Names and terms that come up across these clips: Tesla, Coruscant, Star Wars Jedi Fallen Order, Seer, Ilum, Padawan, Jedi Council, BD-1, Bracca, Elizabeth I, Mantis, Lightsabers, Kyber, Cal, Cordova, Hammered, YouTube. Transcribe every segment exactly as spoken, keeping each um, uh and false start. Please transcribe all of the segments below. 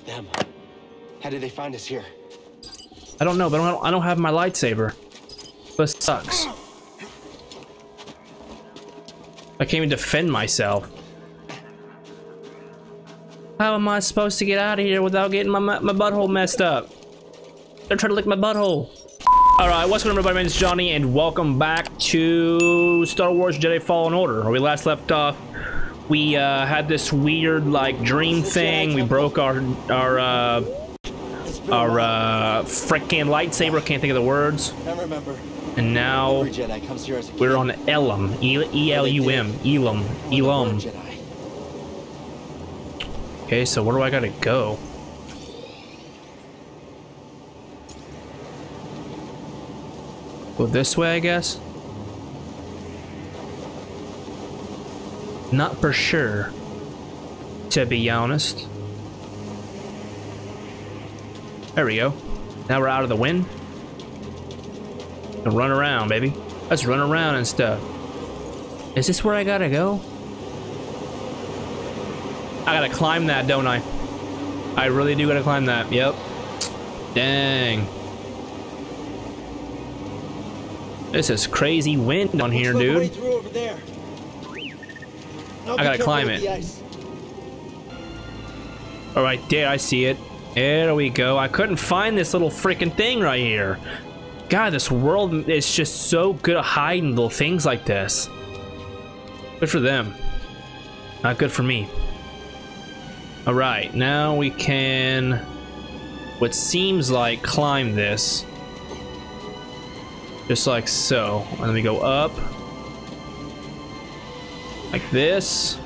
It's them. How did they find us here? I don't know, but I don't, I don't have my lightsaber. This sucks. I can't even defend myself. How am I supposed to get out of here without getting my, my, my butthole messed up? They're trying to lick my butthole. Alright, what's going on everybody? My name is Johnny and welcome back to Star Wars Jedi Fallen Order. Where we last left off, we uh, had this weird like dream thing. We broke our, our, uh, our uh, frickin' lightsaber. Can't think of the words. I remember. And now we're on Ilum. E L U M. Ilum. Ilum. Okay, so where do I gotta go? Go this way, I guess? Not for sure, to be honest. There we go. Now we're out of the wind. And run around, baby. Let's run around and stuff. Is this where I gotta go? I gotta climb that, don't I? I really do gotta climb that, yep. Dang. This is crazy wind on here, dude. I gotta climb it. Alright, there, I see it. There we go. I couldn't find this little freaking thing right here. God, this world is just so good at hiding little things like this. Good for them. Not good for me. Alright, now we can, what seems like, climb this. Just like so. And then we go up. Like this.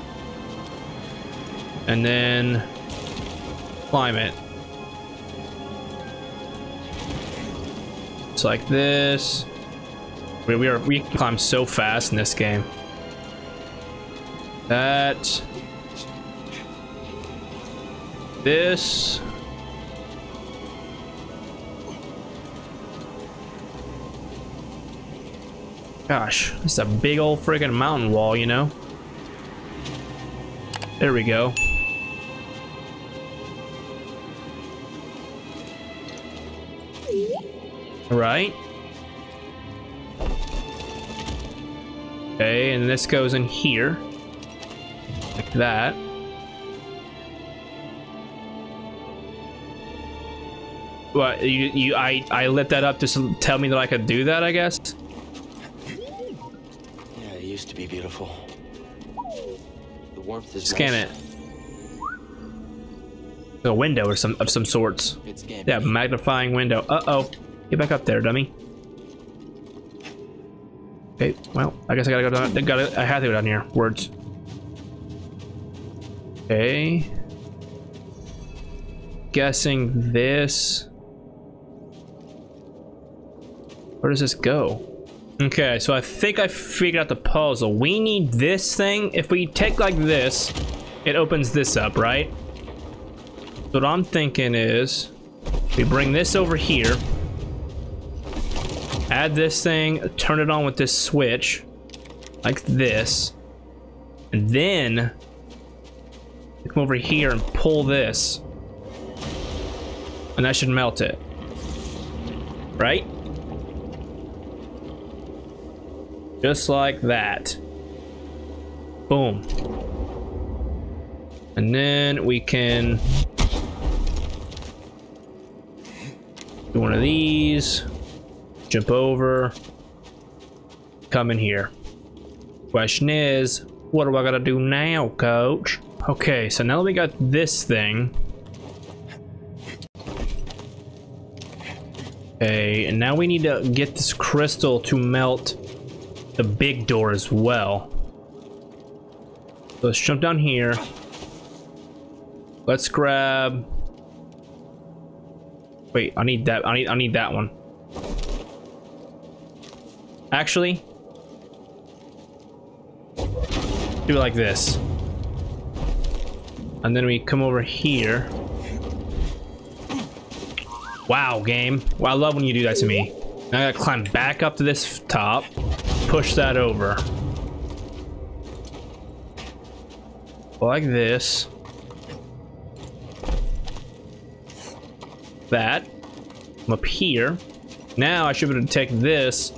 And then climb it. It's like this. We, we, are, we climb so fast in this game. That. This. Gosh, it's a big old friggin' mountain wall, you know? There we go. Alright. Okay, and this goes in here. Like that. Well, you, you, I, I lit that up just to tell me that I could do that, I guess? Yeah, it used to be beautiful. The warmth is Scan nice. It. A window or some of some sorts. It's yeah, magnifying window. Uh-oh. Get back up there, dummy. Okay, well, I guess I gotta go down. I, gotta, I have to go down here. Words. Okay. Guessing this... Where does this go? Okay, so I think I figured out the puzzle. We need this thing. If we take like this, it opens this up, right? So what I'm thinking is we bring this over here, add this thing, turn it on with this switch, like this, and then we come over here and pull this, and that should melt it, right? Just like that. Boom. And then we can do one of these, jump over, come in here. Question is, what do I gotta do now, coach? Okay, so now that we got this thing. Okay, and now we need to get this crystal to melt the big door as well. So let's jump down here. Let's grab. Wait, I need that. I need. I need that one. Actually, do it like this, and then we come over here. Wow, game. Well, I love when you do that to me. Now I gotta climb back up to this top. Push that over. Like this. that. I'm up here. Now I should be able to take this.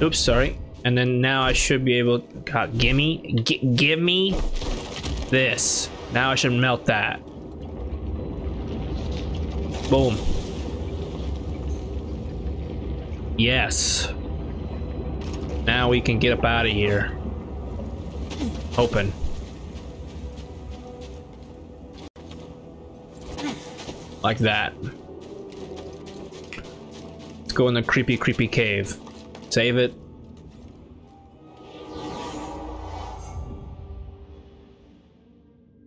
Oops, sorry. And then now I should be able to... God, gimme. Gimme this. Now I should melt that. Boom. Yes. Now we can get up out of here. Open. Like that. Let's go in the creepy, creepy cave. Save it.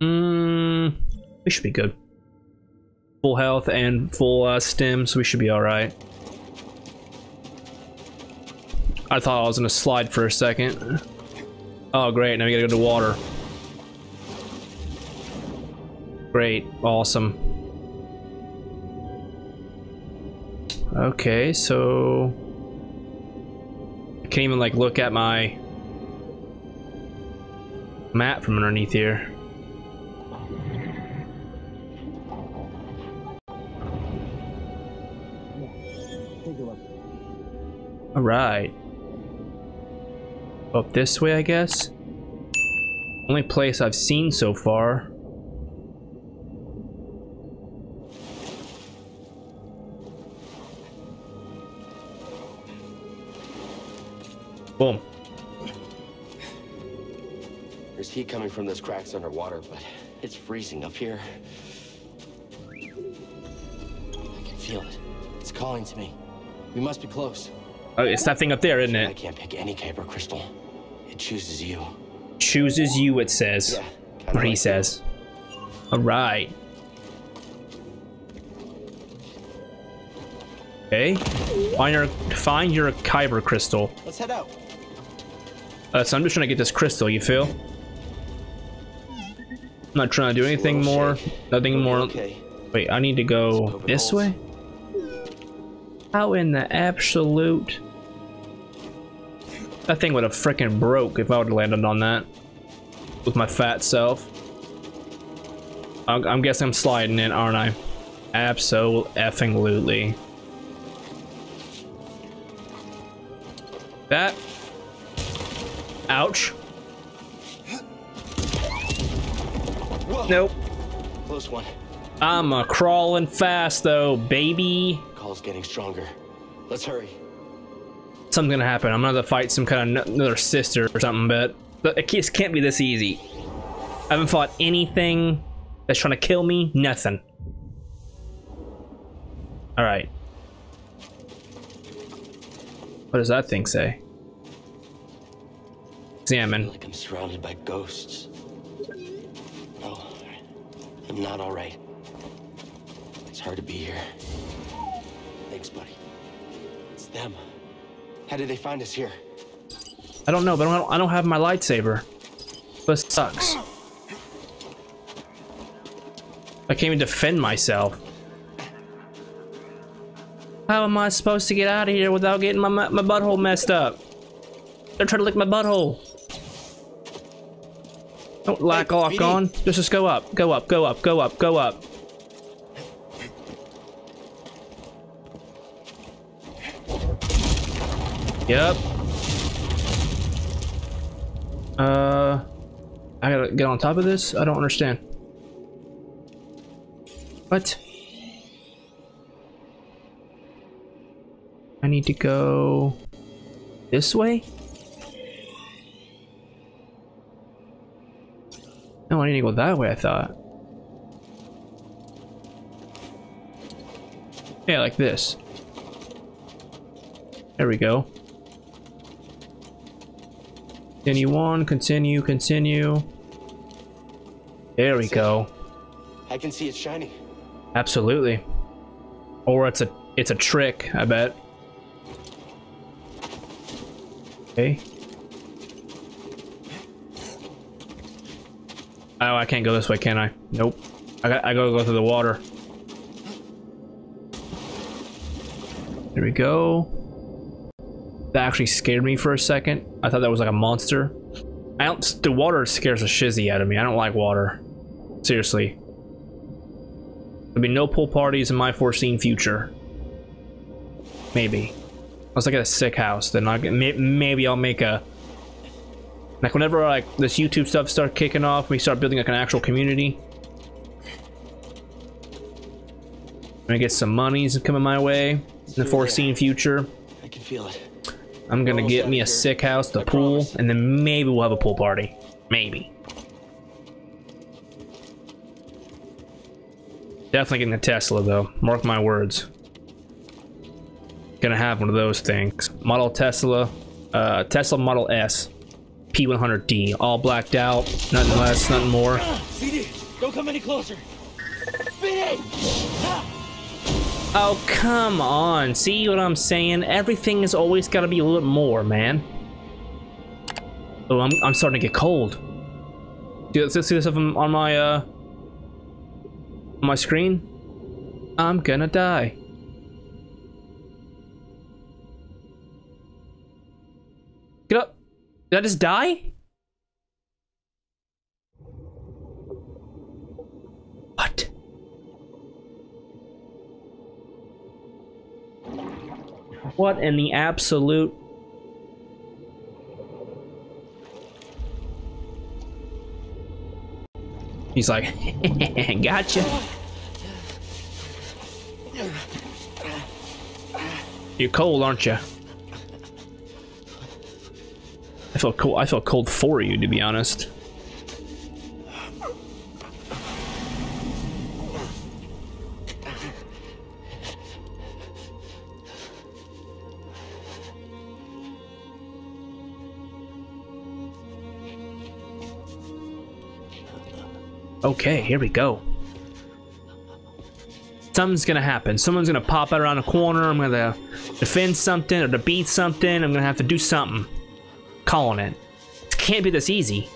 Mmm. We should be good. Full health and full uh, stim, so we should be alright. I thought I was gonna slide for a second. Oh, great. Now we gotta go to water. Great. Awesome. Okay, so... I can't even, like, look at my... map from underneath here. Alright. Up this way, I guess? Only place I've seen so far. Boom. There's heat coming from those cracks underwater, but it's freezing up here. I can feel it. It's calling to me. We must be close. Oh, it's that thing up there, isn't it? I can't pick any Kyber crystal. It chooses you. Chooses you, it says. Yeah, or he like says. All right. Okay. Find your, find your Kyber crystal. Let's head out. Uh, so I'm just trying to get this crystal, you feel? I'm not trying to do anything more. Shake. Nothing more. Okay. Wait, I need to go this holes. way? How in the absolute... That thing would have frickin' broke if I would have landed on that. With my fat self. I'm, I'm guessing I'm sliding in, aren't I? Abso-effing-lutely. That. Ouch. Whoa. Nope. Close one. I'm a crawling fast though, baby. Call's getting stronger. Let's hurry. Something's gonna happen. I'm gonna have to fight some kind of another sister or something, but it just can't be this easy. I haven't fought anything that's trying to kill me. Nothing. All right. What does that thing say? Examine. I feel like I'm surrounded by ghosts. No, I'm not all right. It's hard to be here. Thanks, buddy. It's them. How did they find us here? I don't know, but I don't, I don't have my lightsaber. This sucks. I can't even defend myself. How am I supposed to get out of here without getting my, my, my butthole messed up? They're trying to lick my butthole. Don't lock hey, lock on. Just, just go up. Go up, go up, go up, go up. Yep. Uh... I gotta get on top of this? I don't understand. What? I need to go this way? No, I need to go that way, I thought. Yeah, like this. There we go. Continue on, continue, continue. There we go. I can see it's shining. Absolutely. Or it's a it's a trick, I bet. Okay. Oh, I can't go this way, can I? Nope. I got. I gotta go through the water. There we go. That actually scared me for a second. I thought that was like a monster. I don't. The water scares the shizzy out of me. I don't like water. Seriously. There'll be no pool parties in my foreseen future. Maybe. Unless I get a sick house, then I maybe I'll make a... Like, whenever, like, this YouTube stuff starts kicking off, we start building, like, an actual community. I'm gonna get some monies coming my way in the foreseen future. I can feel it. I'm gonna get me a sick house, the pool, and then maybe we'll have a pool party. Maybe. Definitely getting a Tesla, though. Mark my words. Gonna have one of those things. Model Tesla, uh, Tesla Model S, P one hundred D, all blacked out, nothing less, nothing more. B D, don't come any closer. B D! Oh, come on. See what I'm saying? Everything has always got to be a little more, man. Oh, I'm, I'm starting to get cold. Dude, let's see this up on my, uh, on my screen. I'm gonna die. Get up. Did I just die? What? What in the absolute... He's like, gotcha. You're cold, aren't you? I felt cold. I felt cold for you, to be honest. Okay, here we go. Something's gonna happen. Someone's gonna pop out around a corner. I'm gonna defend something or defeat something. I'm gonna have to do something. Calling it. It can't be this easy.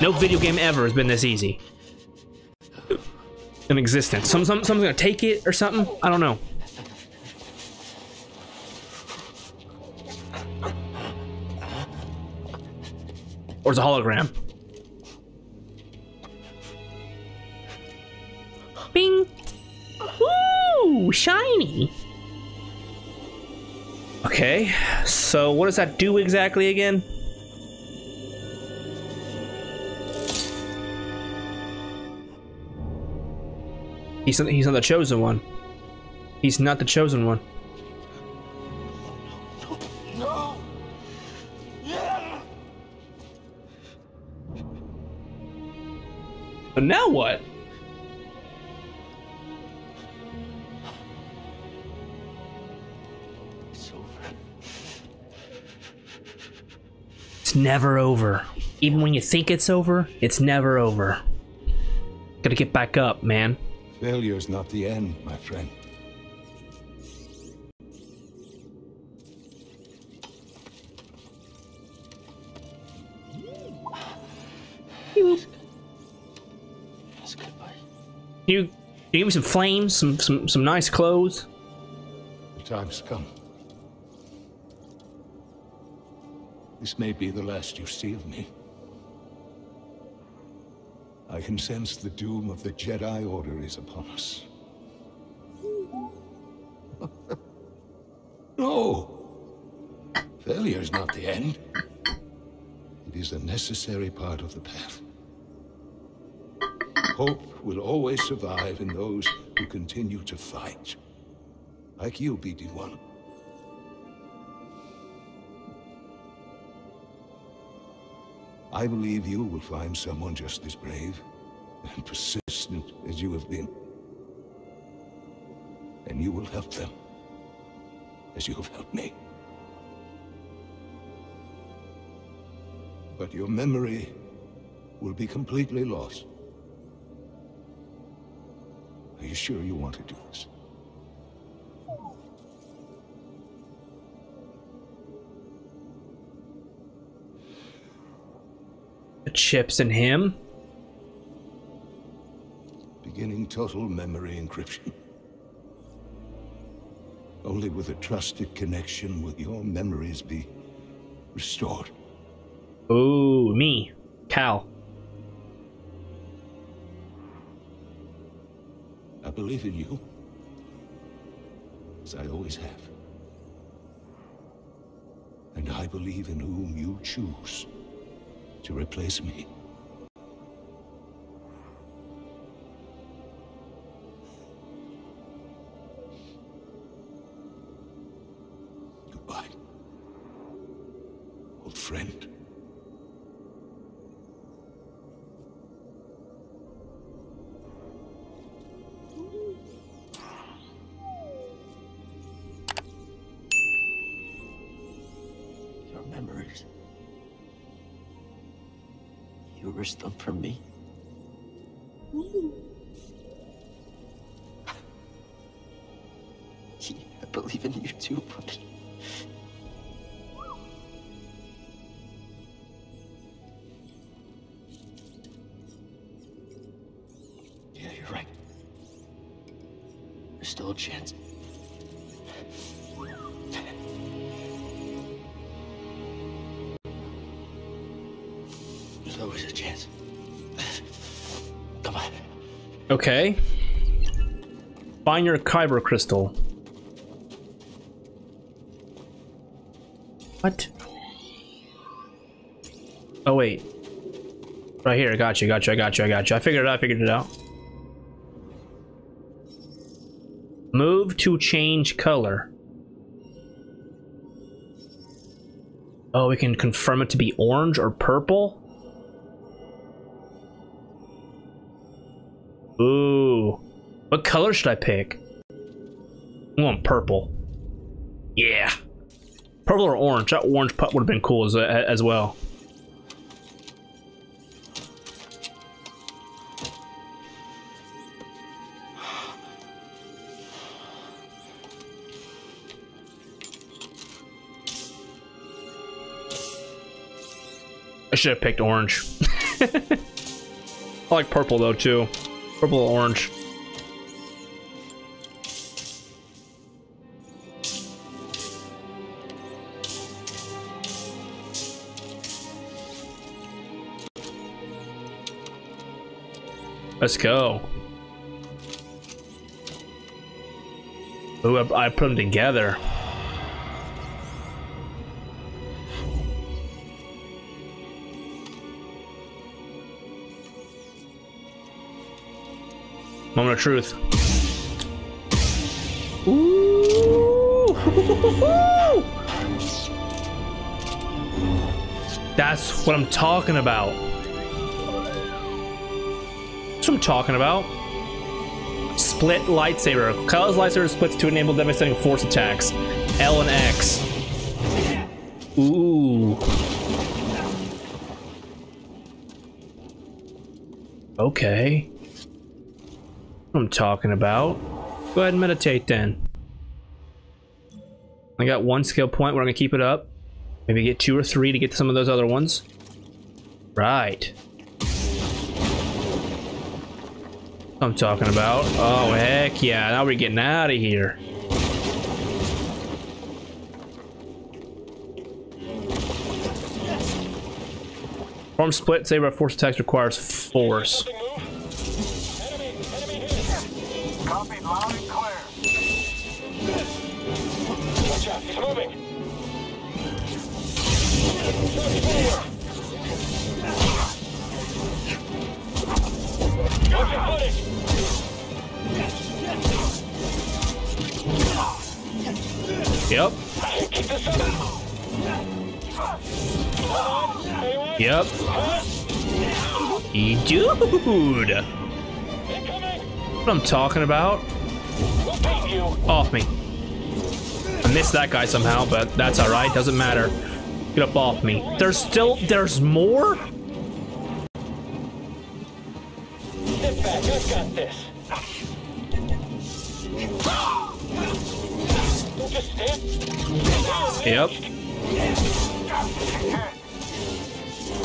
No video game ever has been this easy in existence. Some, some, someone's gonna take it or something. I don't know. Or it's a hologram. Bing! Woo! Shiny! Okay, so what does that do exactly again? He's not, he's not the chosen one. He's not the chosen one. No! Yeah! But now what? Never over. Even when you think it's over, it's never over. Gotta get back up, man. Failure's not the end, my friend. That's goodbye. You, you give me some flames, some some some nice clothes. The time's come. This may be the last you see of me. I can sense the doom of the Jedi Order is upon us. No! Failure's not the end. It is a necessary part of the path. Hope will always survive in those who continue to fight. Like you, B D one. I believe you will find someone just as brave and persistent as you have been. And you will help them, as you have helped me. But your memory will be completely lost. Are you sure you want to do this? Chips in him. Beginning total memory encryption. Only with a trusted connection will your memories be restored. Ooh, me, Cal. believe in you. As I always have. And I believe in whom you choose to replace me. Goodbye, old friend. Them from me. Yeah, I believe in you too, but yeah, you're right. There's still a chance. Okay. Find your Kyber crystal. What? Oh wait. Right here, I got you, got you, I got you, I got you. I figured it out, I figured it out. Move to change color. Oh, we can confirm it to be orange or purple? Ooh, what color should I pick? I want purple. Yeah, purple or orange. That orange pup would have been cool as as well. I should have picked orange. I like purple though too. Purple or orange. Let's go. Ooh, I, I put them together. Moment of truth. Ooh. That's what I'm talking about. That's what I'm talking about. Split lightsaber. Kyle's lightsaber splits to enable devastating force attacks. L and X. Ooh. Okay. I'm talking about. Go ahead and meditate then. I got one skill point. We're gonna keep it up. Maybe get two or three to get to some of those other ones. Right. I'm talking about. Oh heck yeah! Now we're getting out of here. Form split. Saber force attacks requires force. Loud and clear. Watch out, he's moving. Watch your footing. Yep. Keep this up. Yep. Dude. What I'm talking about. Off me. I missed that guy somehow, but that's alright, doesn't matter. Get up off me. There's still there's more? Sit back, I've got this. Just stand. Yep.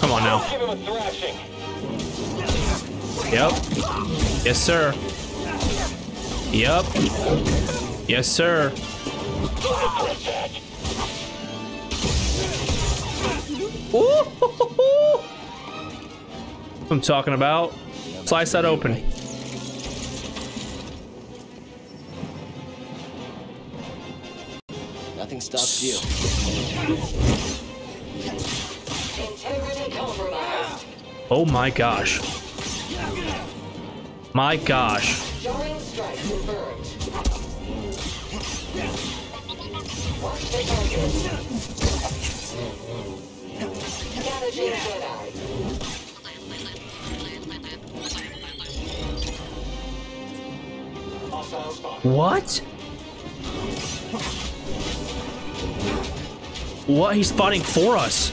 Come on now. Give him a thrashing. Yep. Yes, sir. Yep. Yes, sir. Ooh! I'm talking about. Slice that open. nothing stops you. Integrity compromised. Oh my gosh. My gosh. Jarring strike confirmed. Watch the target. Damaging Jedi. What? What? He's fighting for us.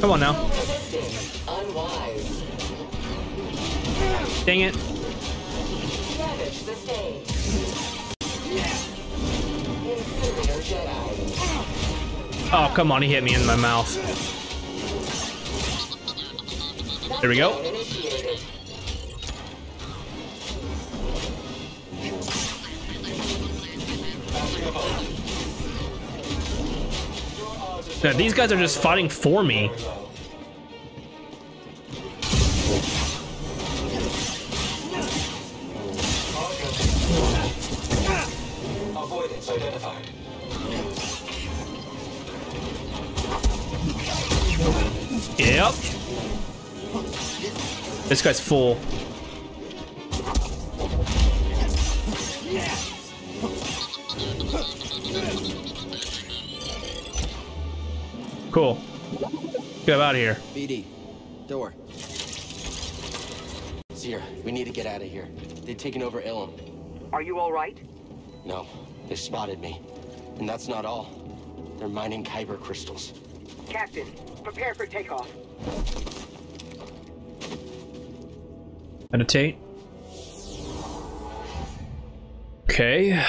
Come on now. Dang it. Oh, come on, he hit me in my mouth. There we go. Now, these guys are just fighting for me. Avoidance identified. Yep. This guy's full. Cool. Get out of here. B D, door. Seer, we need to get out of here. They've taken over Ilum. Are you all right? No, they spotted me. And that's not all. They're mining Kyber crystals. Captain, prepare for takeoff. Meditate. Okay. I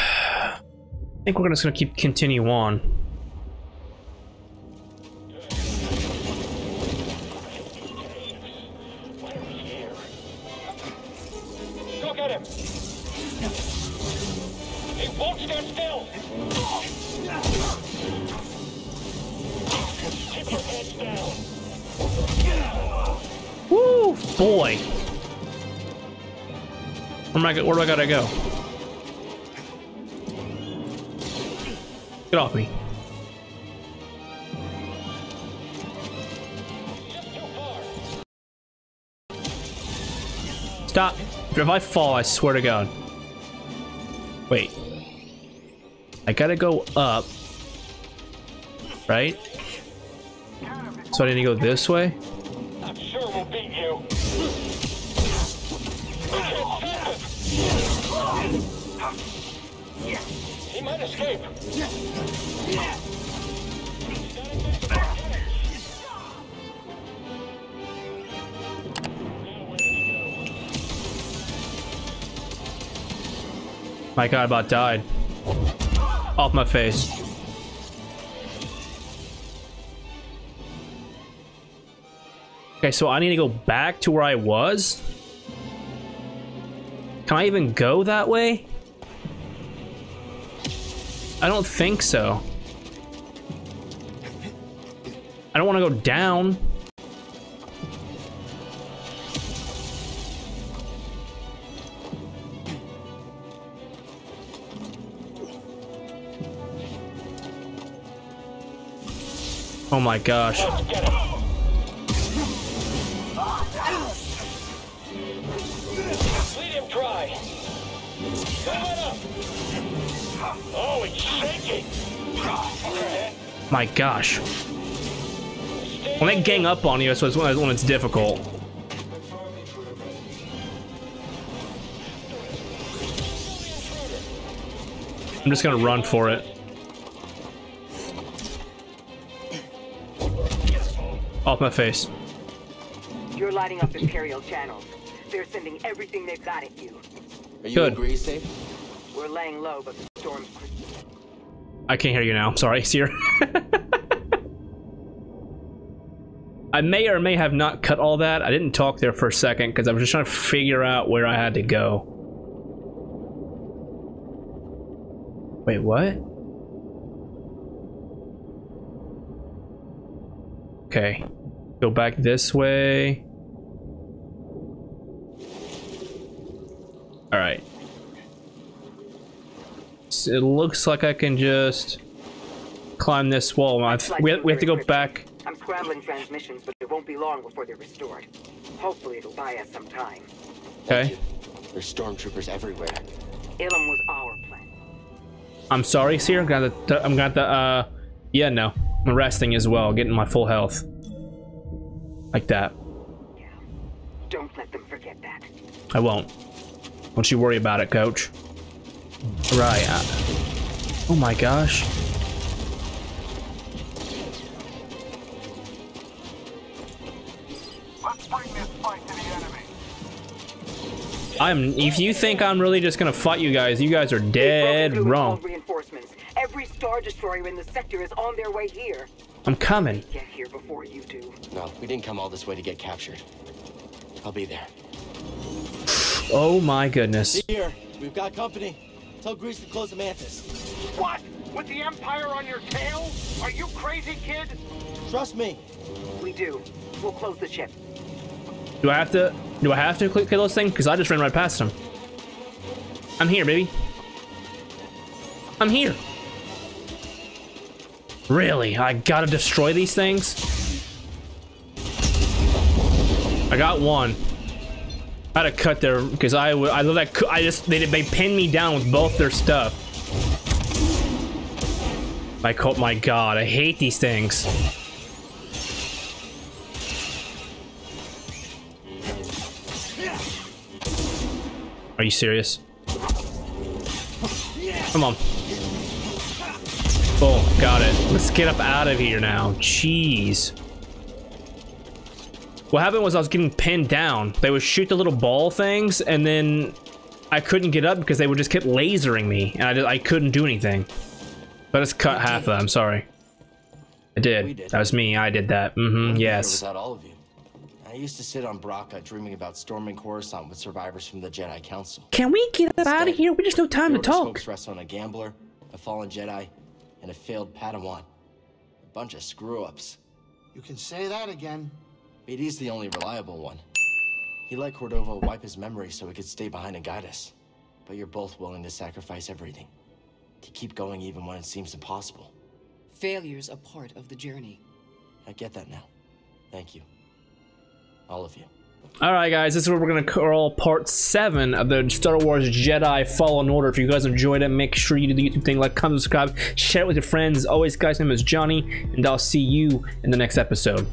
think we're just gonna keep continue on. Go get him. He won't stand still. Woo, boy. Where am I? Where do I gotta go? Get off me! Stop! If I fall, I swear to God. Wait. I gotta go up, right? So I need to go this way? I'm sure we'll beat you. He might escape. My God, I about died. Off my face. Okay, so I need to go back to where I was? Can I even go that way? I don't think so. I don't want to go down. Oh my gosh. Oh, it's shaking. My gosh. When they gang up on you, so it's when it's difficult. I'm just gonna run for it. Off my face. You're lighting up Imperial channels. They're sending everything they've got at you. Are you agree safe? We're laying low, but the storm's... I can't hear you now. I'm sorry, Seer. I may or may have not cut all that. I didn't talk there for a second because I was just trying to figure out where I had to go. Wait, what? Okay. Go back this way. All right. So it looks like I can just climb this wall. We have, we have to go back. I'm scrambling transmissions, but it won't be long before they're restored. Hopefully it'll buy us some time. Okay. There's stormtroopers everywhere. Ilum was our plan. I'm sorry, Seer. I'm gonna, I'm gonna, uh, yeah, no. I'm resting as well, getting my full health. Like that. Yeah. Don't let them forget that. I won't. Don't you worry about it, Coach. Right. Oh my gosh. Let's bring this fight to the enemy. I'm. If you think I'm really just gonna fight you guys, you guys are dead wrong. Reinforcements. Every Star Destroyer in the sector is on their way here. I'm coming. Get here before you do. No, we didn't come all this way to get captured. I'll be there. Oh my goodness. Here, we've got company. Tell Grease to close the Mantis. What? With the Empire on your tail? Are you crazy, kid? Trust me. We do. We'll close the ship. Do I have to? Do I have to click kill this thing? Because I just ran right past him. I'm here, baby. I'm here. Really? I gotta destroy these things? I got one. I had to cut there because I I love that. I just they they pinned me down with both their stuff. Like, oh my god, I hate these things. Are you serious? Come on. Boom, got it. Let's get up out of here now. Jeez. What happened was I was getting pinned down. They would shoot the little ball things, and then I couldn't get up because they would just keep lasering me, and I, just, I couldn't do anything. But I just cut half of that. I'm sorry. I did. did. That was me. I did that. Mm-hmm. Yes. Without all of you. I used to sit on Bracca dreaming about storming Coruscant with survivors from the Jedi Council. Can we get Instead, out of here? We just no time to talk. Rest on a gambler, a fallen Jedi, and a failed Padawan. A bunch of screw-ups. You can say that again. B D's the only reliable one. He let Cordova wipe his memory so he could stay behind and guide us. But you're both willing to sacrifice everything. To keep going even when it seems impossible. Failure's a part of the journey. I get that now. Thank you. All of you. Alright guys, this is where we're going to call part seven of the Star Wars Jedi Fallen Order. If you guys enjoyed it, make sure you do the YouTube thing, like, comment, subscribe, share it with your friends. As always guys, my name is Johnny, and I'll see you in the next episode.